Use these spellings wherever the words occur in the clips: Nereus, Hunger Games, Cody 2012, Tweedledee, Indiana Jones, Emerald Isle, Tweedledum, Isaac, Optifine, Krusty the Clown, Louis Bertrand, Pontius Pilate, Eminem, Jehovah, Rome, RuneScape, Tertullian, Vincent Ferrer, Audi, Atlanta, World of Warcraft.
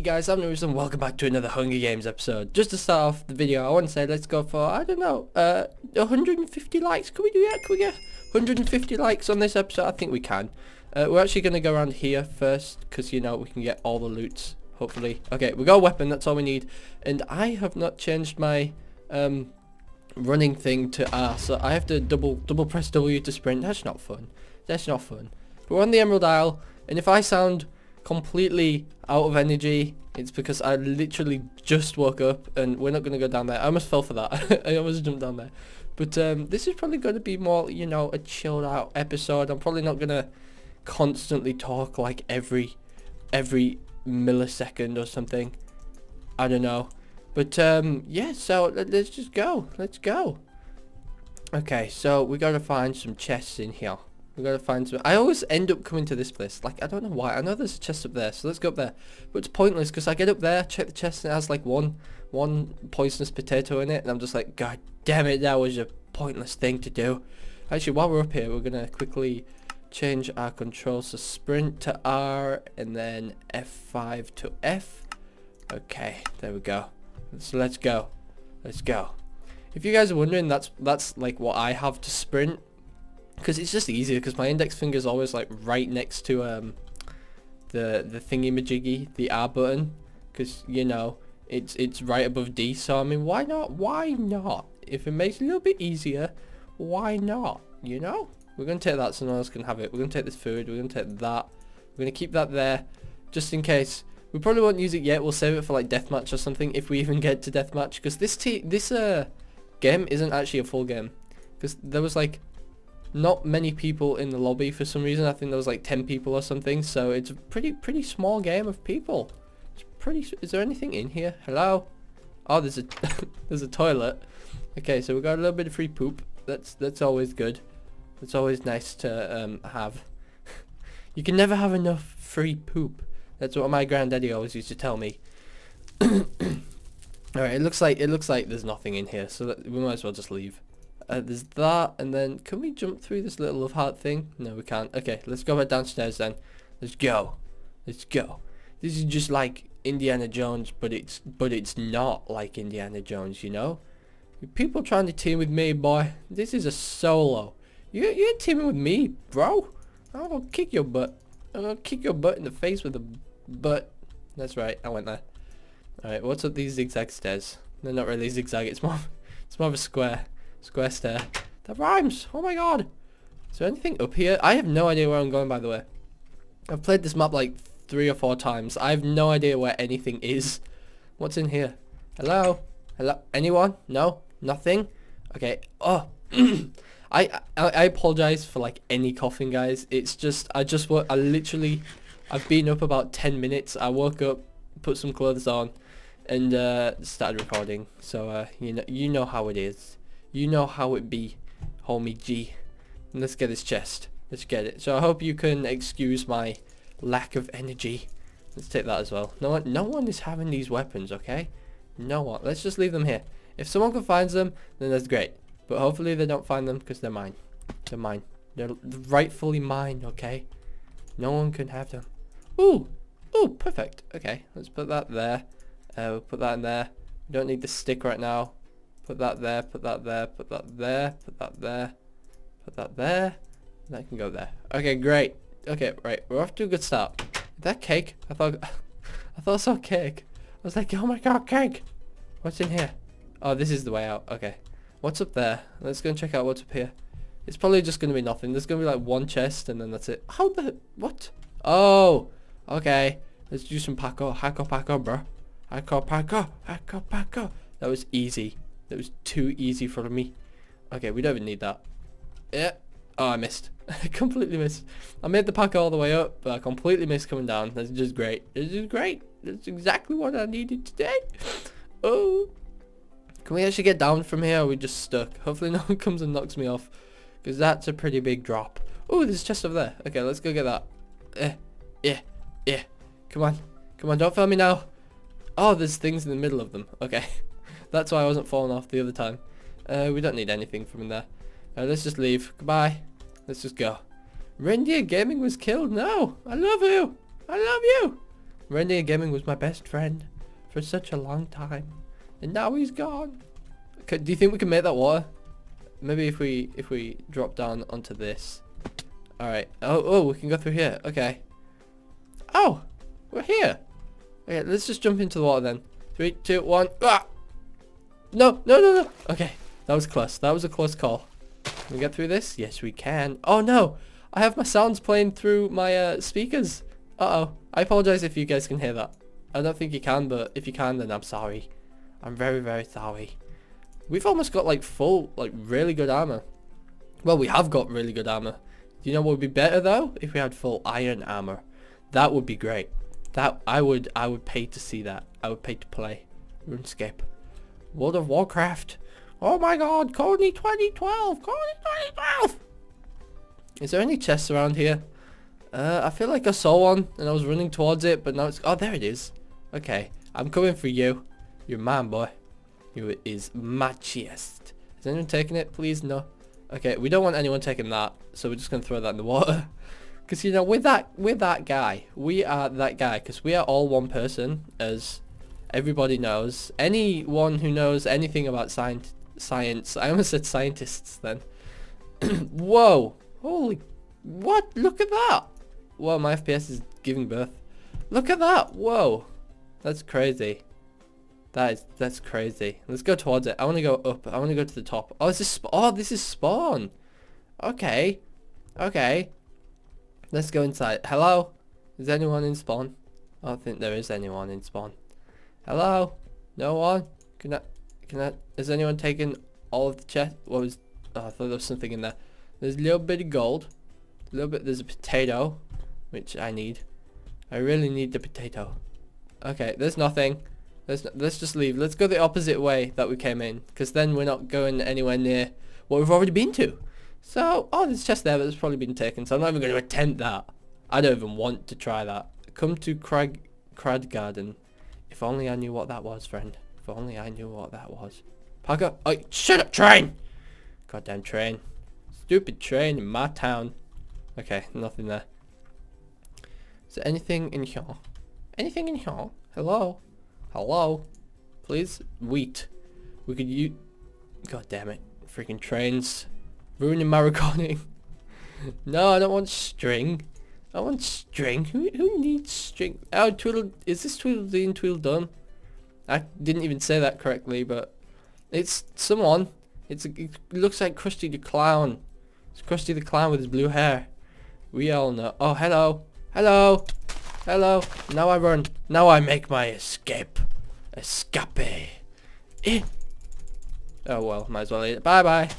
Hey guys, I'm Nereus and welcome back to another Hunger Games episode. Just to start off the video, I want to say let's go for, I don't know, 150 likes. Can we do that? Can we get 150 likes on this episode? I think we can. We're actually going to go around here first, because, you know, we can get all the loots, hopefully. Okay, we got a weapon, that's all we need. And I have not changed my running thing to R, so I have to double press W to sprint. That's not fun. That's not fun. But we're on the Emerald Isle, and if I sound completely out of energy, it's because I literally just woke up, and we're not going to go down there. I almost fell for that. I almost jumped down there. But this is probably going to be more, you know, a chilled out episode. I'm probably not going to constantly talk like every millisecond or something. I don't know. But yeah, so let's just go. Let's go. Okay, so we got to find some chests in here. We gotta find some. I always end up coming to this place. Like, I don't know why. I know there's a chest up there, so let's go up there. But it's pointless because I get up there, check the chest, and it has like one poisonous potato in it, and I'm just like, God damn it, that was a pointless thing to do. Actually, while we're up here, we're gonna quickly change our controls to sprint to R and then F5 to F. Okay, there we go. So let's go. Let's go. If you guys are wondering, that's like what I have to sprint. Because it's just easier, because my index finger is always like right next to the thingy-majiggy, the R button, because, you know, it's right above D. So I mean, why not? Why not? If it makes it a little bit easier, why not? You know, we're gonna take that so no one else can have it. We're gonna take this food. We're gonna take that. We're gonna keep that there, just in case. We probably won't use it yet. We'll save it for like deathmatch or something if we even get to deathmatch, because this game isn't actually a full game, because there was like not many people in the lobby for some reason. I think there was like 10 people or something, so it's a pretty small game of people. It's pretty. Is there anything in here? Hello? Oh, there's a there's a toilet. Okay, so we got a little bit of free poop. That's always good. It's always nice to have. You can never have enough free poop. That's what my granddaddy always used to tell me. All right, it looks like there's nothing in here, so that, we might as well just leave. There's that, and then can we jump through this little love heart thing? No, we can't. Okay, let's go back downstairs then. Let's go. Let's go. This is just like Indiana Jones, but it's not like Indiana Jones, you know? People trying to team with me, boy. This is a solo. You're teaming with me, bro. I'm gonna kick your butt. I'm gonna kick your butt in the face with a butt. That's right, I went there. Alright, what's up these zigzag stairs? They're not really zigzag, it's more of a square. Square stair. That rhymes! Oh my god! Is there anything up here? I have no idea where I'm going, by the way. I've played this map like 3 or 4 times. I have no idea where anything is. What's in here? Hello? Hello? Anyone? No? Nothing? Okay. Oh! I apologize for like any coughing, guys. It's just, I've been up about 10 minutes. I woke up, put some clothes on, and started recording. So, you know how it is. You know how it be, homie G. And let's get this chest. Let's get it. So I hope you can excuse my lack of energy. Let's take that as well. No one is having these weapons, okay? No one. Let's just leave them here. If someone can find them, then that's great. But hopefully they don't find them, because they're mine. They're mine. They're rightfully mine, okay? No one can have them. Ooh! Ooh, perfect. Okay, let's put that there. We'll put that in there. We don't need the stick right now. Put that there, put that there, put that there, put that there, put that there. That can go there. Okay, great. Okay, right. We're off to a good start. That cake, I thought I saw cake. I was like, oh my god, cake! What's in here? Oh, this is the way out. Okay. What's up there? Let's go and check out what's up here. It's probably just gonna be nothing. There's gonna be like one chest and then that's it. How the what? Oh, okay. Let's do some parkour. Hacko parkour, bro. Hacko parkour. Hacko parkour. That was easy. That was too easy for me. Okay, we don't even need that. Yeah. Oh, I missed. I completely missed. I made the pack all the way up, but I completely missed coming down. That's just great. It's just great. That's exactly what I needed today. Oh. Can we actually get down from here, or are we just stuck? Hopefully no one comes and knocks me off, because that's a pretty big drop. Oh, there's a chest over there. Okay, let's go get that. Yeah. Yeah. Come on. Come on, don't fail me now. Oh, there's things in the middle of them. Okay. That's why I wasn't falling off the other time. We don't need anything from in there. Let's just leave. Goodbye. Let's just go. Reindeer Gaming was killed. No. I love you. I love you. Renegade Gaming was my best friend for such a long time, and now he's gone. Okay, do you think we can make that water? Maybe if we drop down onto this. All right. Oh, we can go through here. Okay. Oh, we're here. Okay, let's just jump into the water then. 3, 2, 1. Ah! No. Okay, that was close. That was a close call. Can we get through this? Yes, we can. Oh no, I have my sounds playing through my speakers. Uh-oh. I apologize if you guys can hear that. I don't think you can, but if you can, then I'm sorry. I'm very, very sorry. We've almost got like full, like really good armor. Well, we have got really good armor. Do you know what would be better though? If we had full iron armor. That would be great. That I would pay to see that. I would pay to play RuneScape. World of Warcraft. Oh my god, Cody 2012! Cody 2012! Is there any chests around here? I feel like I saw one and I was running towards it, but now it's... Oh, there it is. Okay, I'm coming for you. You're mine, boy. You is my chest. Has anyone taken it? Please, no. Okay, we don't want anyone taking that, so we're just going to throw that in the water. Because, you know, we're that guy. We are that guy, because we are all one person, as everybody knows. Anyone who knows anything about science. I almost said scientists then. Whoa. Holy... What? Look at that. Whoa, my FPS is giving birth. Look at that. Whoa. That's crazy. That's crazy. Let's go towards it. I want to go up. I want to go to the top. Oh, this is spawn. Okay. Okay. Let's go inside. Hello? Is anyone in spawn? I don't think there is anyone in spawn. Hello? No one? Can I? Has anyone taken all of the chest? What was... Oh, I thought there was something in there. There's a little bit of gold. A little bit. There's a potato, which I need. I really need the potato. Okay, there's nothing. Let's just leave. Let's go the opposite way that we came in, because then we're not going anywhere near what we've already been to. So, oh, there's a chest there, but it's probably been taken. So I'm not even going to attempt that. I don't even want to try that. Come to Crag Garden. If only I knew what that was, friend. If only I knew what that was. Parker, oh, shut up, train! Goddamn train! Stupid train in my town. Okay, nothing there. Is there anything in here? Anything in here? Hello? Hello? Please? Wheat. We could use... God damn it. Freaking trains. Ruining my recording. No, I don't want string. I want string. Who needs string? Oh, Tweedle... Is this Tweedledee and Tweedledum? I didn't even say that correctly, but... It's someone. It looks like Krusty the Clown. It's Krusty the Clown with his blue hair. We all know. Oh, hello. Hello. Hello. Now I run. Now I make my escape. Escape. Eh. Oh, well. Might as well eat it. Bye-bye.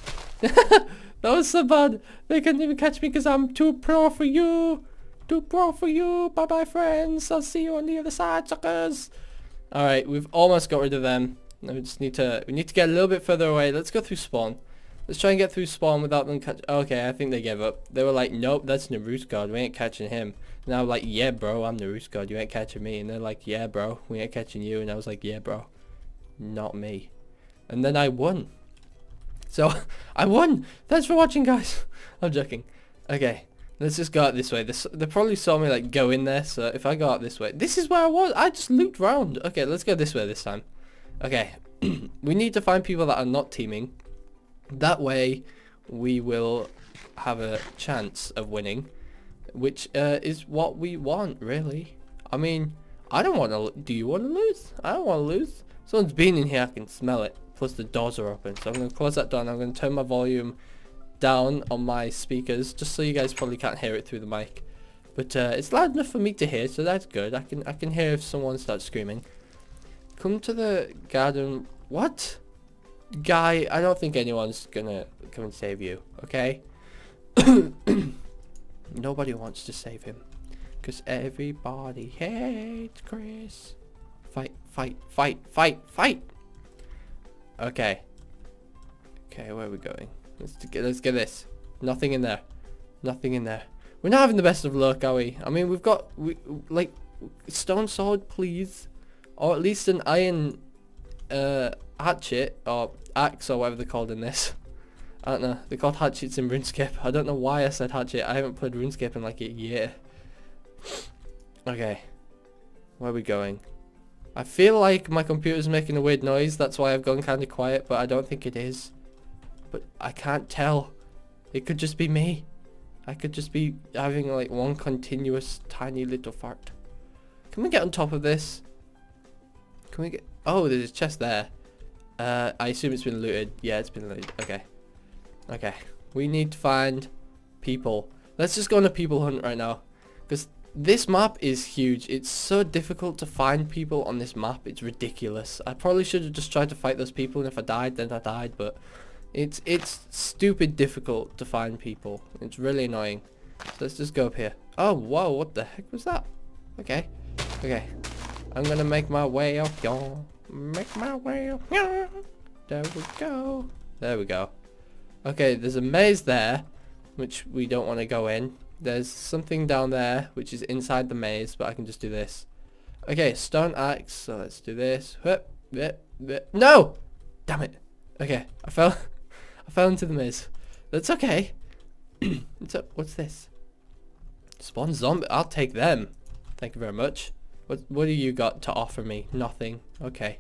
That was so bad. They couldn't even catch me because I'm too pro for you. Too pro for you. Bye-bye, friends. I'll see you on the other side, suckers. All right. We've almost got rid of them. Now we just need to... We need to get a little bit further away. Let's go through spawn. Let's try and get through spawn without them catch. Okay, I think they gave up. They were like, nope, that's Nereus God. We ain't catching him. And I was like, yeah, bro, I'm Nereus God. You ain't catching me. And they're like, yeah, bro, we ain't catching you. And I was like, yeah, bro, not me. And then I won. So, I won. Thanks for watching, guys. I'm joking. Okay, let's just go out this way. They probably saw me, like, go in there. So, if I go out this way. This is where I was. I just looped round. Okay, let's go this way this time. Okay, we need to find people that are not teaming. That way, we will have a chance of winning, which is what we want, really. I mean, I don't want to... Do you want to lose? I don't want to lose. Someone's been in here. I can smell it. Plus, the doors are open. So, I'm going to close that door, and I'm going to turn my volume down on my speakers, just so you guys probably can't hear it through the mic. But it's loud enough for me to hear, so that's good. I can hear if someone starts screaming. Come to the garden... What? Guy, I don't think anyone's gonna come and save you, okay? Nobody wants to save him. Because everybody hates Chris. Fight, fight, fight, fight, fight! Okay. Okay, where are we going? Let's get this. Nothing in there. Nothing in there. We're not having the best of luck, are we? I mean, we've got... like, stone sword, please. Or at least an iron... hatchet or axe or whatever they're called in this. I don't know. They're called hatchets in RuneScape. I don't know why I said hatchet. I haven't played RuneScape in like a year. Okay. Where are we going? I feel like my computer's making a weird noise. That's why I've gone kind of quiet, but I don't think it is. But I can't tell. It could just be me. I could just be having like one continuous tiny little fart. Can we get on top of this? Can we get... Oh, there's a chest there. I assume it's been looted. Yeah, it's been looted. Okay. Okay. We need to find people. Let's just go on a people hunt right now. Because this map is huge. It's so difficult to find people on this map. It's ridiculous. I probably should have just tried to fight those people. And if I died, then I died. But it's stupid difficult to find people. It's really annoying. So let's just go up here. Oh, whoa. What the heck was that? Okay. Okay. I'm going to make my way up, y'all. Make my way up, y'all. There we go. There we go. Okay, there's a maze there, which we don't want to go in. There's something down there, which is inside the maze, but I can just do this. Okay, stone axe, so let's do this. No! Damn it. Okay, I fell into the maze. That's okay. What's this? Spawn zombie. I'll take them. Thank you very much. What do you got to offer me? Nothing. Okay.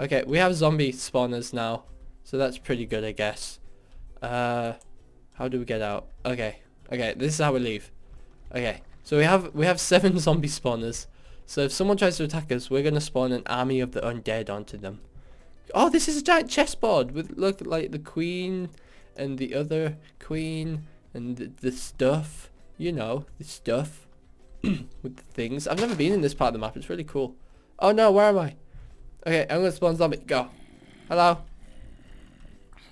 Okay, we have zombie spawners now, so that's pretty good, I guess. How do we get out? Okay. Okay, this is how we leave. Okay, so we have 7 zombie spawners. So if someone tries to attack us, we're gonna spawn an army of the undead onto them. Oh, this is a giant chessboard with look like the queen and the other queen and the stuff. You know, the stuff. With the things. I've never been in this part of the map. It's really cool. Oh no, where am I? Okay, I'm gonna spawn zombie. Go. Hello.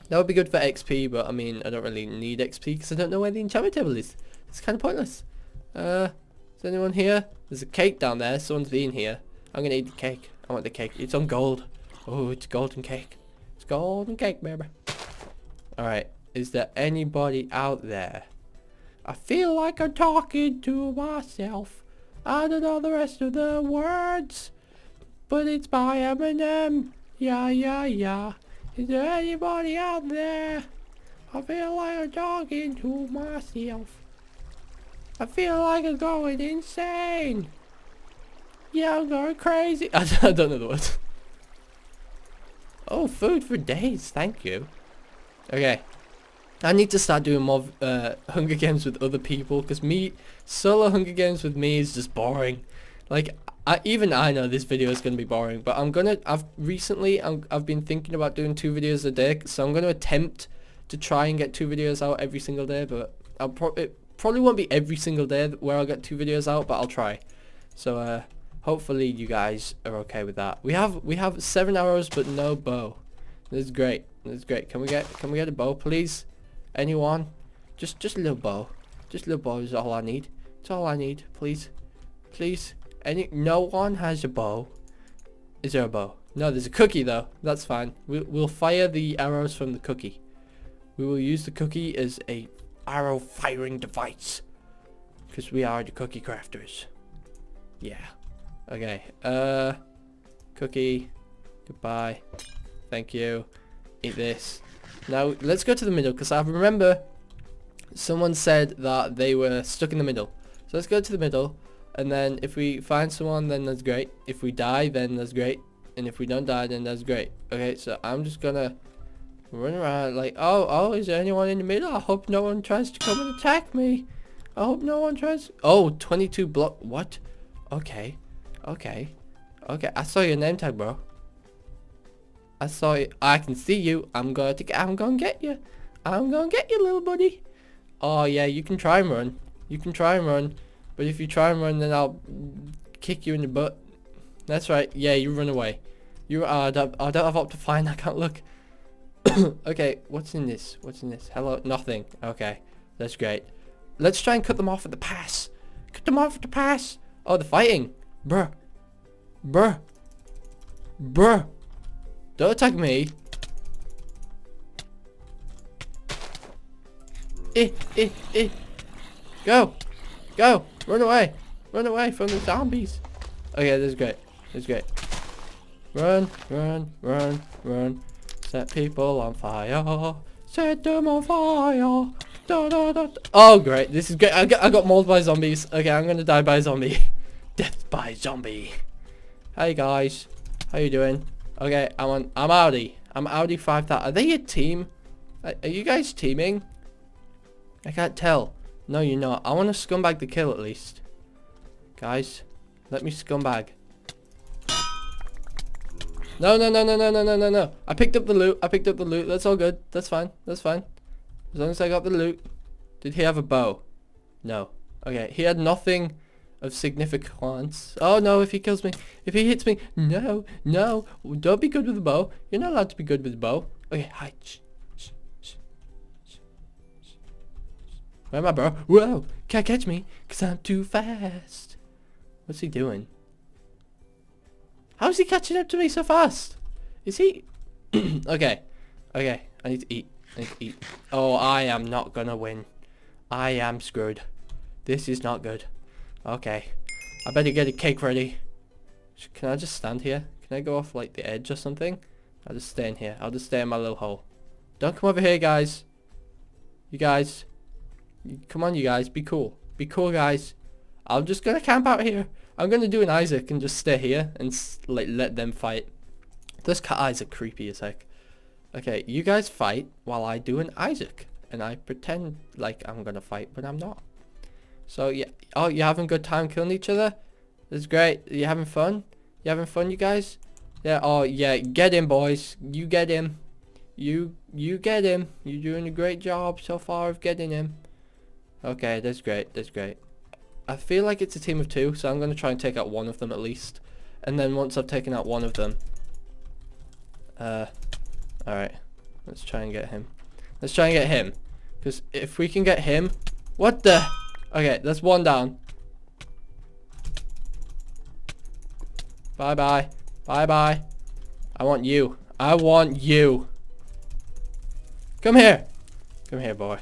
That would be good for XP, but I mean, I don't really need XP because I don't know where the enchantment table is. It's kind of pointless. Is anyone here? There's a cake down there. Someone's been here. I'm gonna eat the cake. I want the cake. It's on gold. Oh, it's golden cake. It's golden cake, baby. Alright, is there anybody out there? I feel like I'm talking to myself. I don't know the rest of the words, but it's by Eminem. Yeah, yeah, yeah. Is there anybody out there? I feel like I'm talking to myself. I feel like I'm going insane. Yeah, I'm going crazy. I don't know the words. Oh, food for days. Thank you. Okay. I need to start doing more Hunger Games with other people, because me solo Hunger Games with me is just boring. Like, I know this video is going to be boring, but I've been thinking about doing 2 videos a day, so I'm going to attempt to try and get 2 videos out every single day, but it probably won't be every single day where I'll get 2 videos out, but I'll try. So hopefully you guys are okay with that. We have 7 arrows but no bow. This is great. This is great. Can we get a bow, please? Anyone? Just a little bow. Just a little bow is all I need. It's all I need. Please. Please. No one has a bow. Is there a bow? No, there's a cookie though. That's fine. We'll fire the arrows from the cookie. We will use the cookie as a arrow firing device. Because we are the cookie crafters. Yeah. Okay. Cookie. Goodbye. Thank you. Eat this. Now, let's go to the middle, because I remember someone said that they were stuck in the middle. So let's go to the middle, and then if we find someone, then that's great. If we die, then that's great. And if we don't die, then that's great. Okay, so I'm just going to run around like, oh, is there anyone in the middle? I hope no one tries to come and attack me. I hope no one tries. Oh, 22 block. What? Okay. Okay. Okay, I saw your name tag, bro. I saw it. I can see you. I'm going to get you. I'm going to get you, little buddy. Oh, yeah, you can try and run. You can try and run. But if you try and run, then I'll kick you in the butt. That's right. Yeah, you run away. I don't have Optifine. I can't look. Okay, what's in this? What's in this? Hello? Nothing. Okay, that's great. Let's try and cut them off at the pass. Cut them off at the pass. Oh, they're fighting. Bruh. Bruh. Bruh. Don't attack me. Go. Go. Run away. Run away from the zombies. Okay, this is great. This is great. Run, run, run, run. Set people on fire. Set them on fire. Da, da, da, da. Oh, great. This is great. I got mauled by zombies. Okay, I'm going to die by a zombie. Death by zombie. Hey guys, how you doing? Okay, I'm Audi. I'm Audi 5000. Are they a team? Are you guys teaming? I can't tell. No, you're not. I want to scumbag the kill at least. Guys, let me scumbag. No, no, no, no, no, no, no, no, no. I picked up the loot. I picked up the loot. That's all good. That's fine. That's fine. As long as I got the loot. Did he have a bow? No. Okay, he had nothing of significance. Oh no, if he kills me. If he hits me. No, no. Don't be good with the bow. You're not allowed to be good with the bow. Okay, hi. Where am I, bro? Whoa. Can't catch me, because I'm too fast. What's he doing? How's he catching up to me so fast? Is he... Okay. Okay. I need to eat. I need to eat. Oh, I am not gonna win. I am screwed. This is not good. Okay. I better get a cake ready. Can I just stand here? Can I go off like the edge or something? I'll just stay in here. I'll just stay in my little hole. Don't come over here, guys. You guys. Come on, you guys. Be cool. Be cool, guys. I'm just gonna camp out here. I'm gonna do an Isaac and just stay here and like let them fight. Those cat eyes are creepy as heck. Okay, you guys fight while I do an Isaac and I pretend like I'm gonna fight, but I'm not. So yeah. Oh, you having a good time killing each other? That's great. You having fun? You having fun, you guys? Yeah. Oh yeah. Get him, boys. You get him. You get him. You're doing a great job so far of getting him. Okay, that's great. That's great. I feel like it's a team of two, so I'm going to try and take out one of them at least. And then once I've taken out one of them... alright. Let's try and get him. Let's try and get him. Because if we can get him... What the... Okay, that's one down. Bye-bye. Bye-bye. I want you. I want you. Come here. Come here, boy.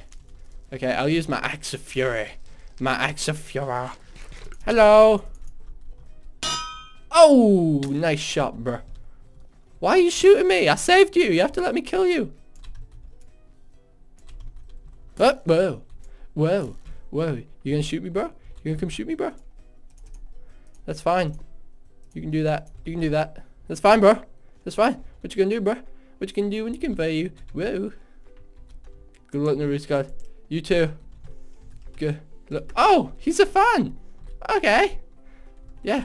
Okay, I'll use my Axe of Fury. My Axe of Fury. Hello. Oh, nice shot, bruh. Why are you shooting me? I saved you. You have to let me kill you. Oh, whoa. Whoa. Whoa. You gonna shoot me, bro? You gonna come shoot me, bro? That's fine. You can do that. You can do that. That's fine, bro. That's fine. What you gonna do, bro? What you gonna do when you can pay you? Whoa. Good luck, Nereus God. You too. Good. Look. Oh, he's a fan. Okay. Yeah.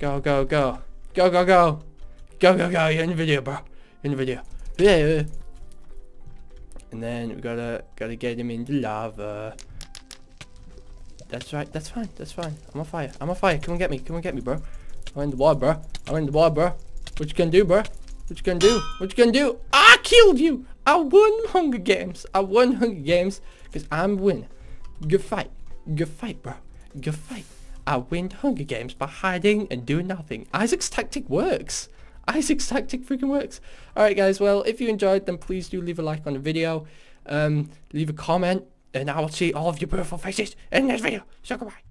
Go, go, go. Go, go, go. Go, go, go. You're in the video, bro. You're in the video. Yeah. And then we gotta get him in the lava. That's right. That's fine. That's fine. I'm on fire. I'm on fire. Come and get me. Come and get me, bro. I'm in the water, bro. I'm in the water, bro. What you gonna do, bro? What you gonna do? What you gonna do? I killed you. I won Hunger Games. I won Hunger Games because I'm winning. Good fight. Good fight, bro. Good fight. I win Hunger Games by hiding and doing nothing. Isaac's tactic works. Isaac's tactic freaking works. Alright guys, well, if you enjoyed, then please do leave a like on the video. Leave a comment, and I will see all of your beautiful faces in this video. So goodbye.